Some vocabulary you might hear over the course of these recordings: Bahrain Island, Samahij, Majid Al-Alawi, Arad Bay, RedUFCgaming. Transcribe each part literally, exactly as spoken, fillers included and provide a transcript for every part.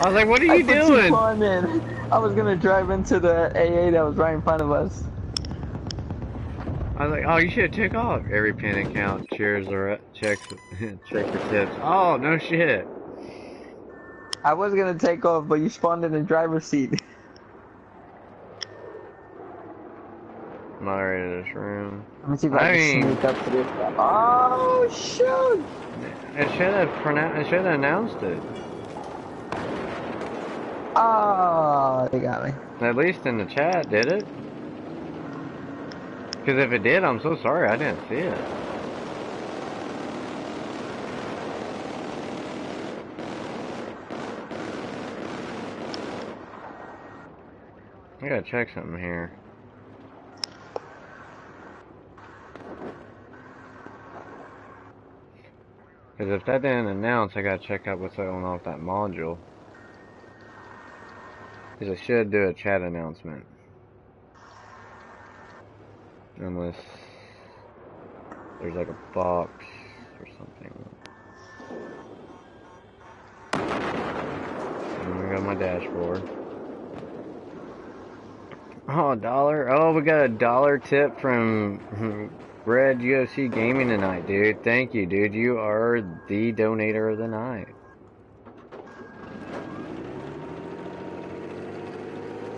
I was like, what are I you doing? You I was gonna drive into the A A that was right in front of us. I was like, oh, you should have took off. Every pin account cheers or checks check for tips. Oh, no shit. I was gonna take off, but you spawned in the driver's seat. I'm already in this room. Let me see if I, I can mean, sneak up to this guy. Oh, shoot! It should have pronounced. It should have announced it. Oh, they got me. At least in the chat, did it? Because if it did, I'm so sorry I didn't see it. I gotta check something here. Because if that didn't announce, I gotta check out what's going on with that module. Because I should do a chat announcement. Unless there's like a box or something. And we got my dashboard. Oh, a dollar. Oh, we got a dollar tip from Red U F C Gaming tonight, dude. Thank you, dude. You are the donator of the night.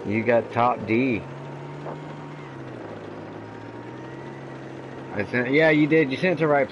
You got top D. I sent, yeah, you did. You sent it to the right place.